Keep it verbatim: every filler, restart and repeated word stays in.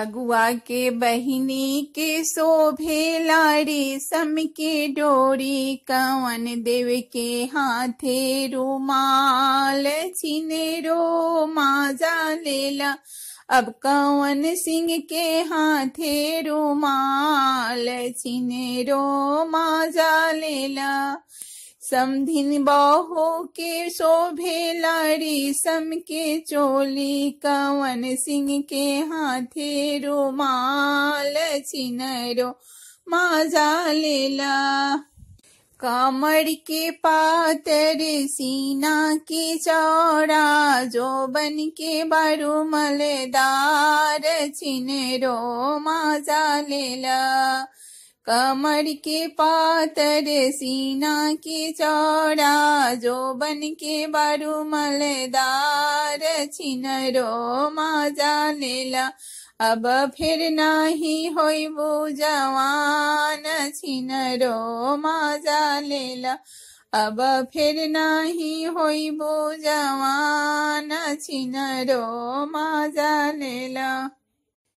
अगुआ के बहिनी के शोभे लाड़ी सम के डोरी, कवन देव के हाथे रुमाल छिनेरो माजा लेला। अब कवन सिंह के हाथे रुमाल छिनेरो माजा लेला। समधिन बाहु के शोभे लाड़ी सम के चोली, कवन सिंह के हाथे रुमाल छिनरो माजा लेला। कमर के पातर सीना के चौड़ा, जोबन के बारू मलदार छिनरो माजा लेला। कमर के पातर सीना के चौड़ा, जोबन के बारू मलदार छिनरो माजा लेला। अब फिर नाही होइबू जवान छिनरो माजा लेला। अब फिर नाही होइबू जवान छिनरो माजा लेला।